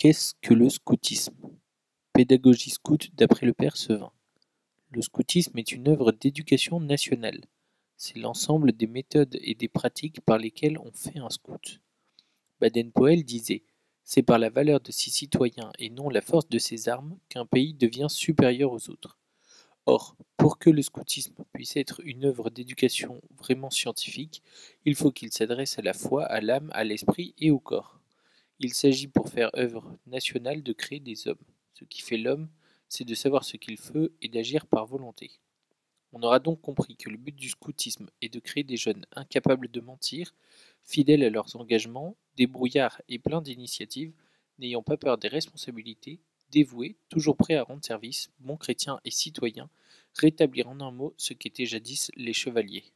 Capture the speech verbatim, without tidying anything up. Qu'est-ce que le scoutisme? Pédagogie scout d'après le Père Sevin. Le scoutisme est une œuvre d'éducation nationale. C'est l'ensemble des méthodes et des pratiques par lesquelles on fait un scout. Baden-Powell disait « C'est par la valeur de ses citoyens et non la force de ses armes qu'un pays devient supérieur aux autres. » Or, pour que le scoutisme puisse être une œuvre d'éducation vraiment scientifique, il faut qu'il s'adresse à la foi, à l'âme, à l'esprit et au corps. Il s'agit pour faire œuvre nationale de créer des hommes. Ce qui fait l'homme, c'est de savoir ce qu'il veut et d'agir par volonté. On aura donc compris que le but du scoutisme est de créer des jeunes incapables de mentir, fidèles à leurs engagements, débrouillards et pleins d'initiatives, n'ayant pas peur des responsabilités, dévoués, toujours prêts à rendre service, bons chrétiens et citoyens, rétablir en un mot ce qu'étaient jadis les chevaliers.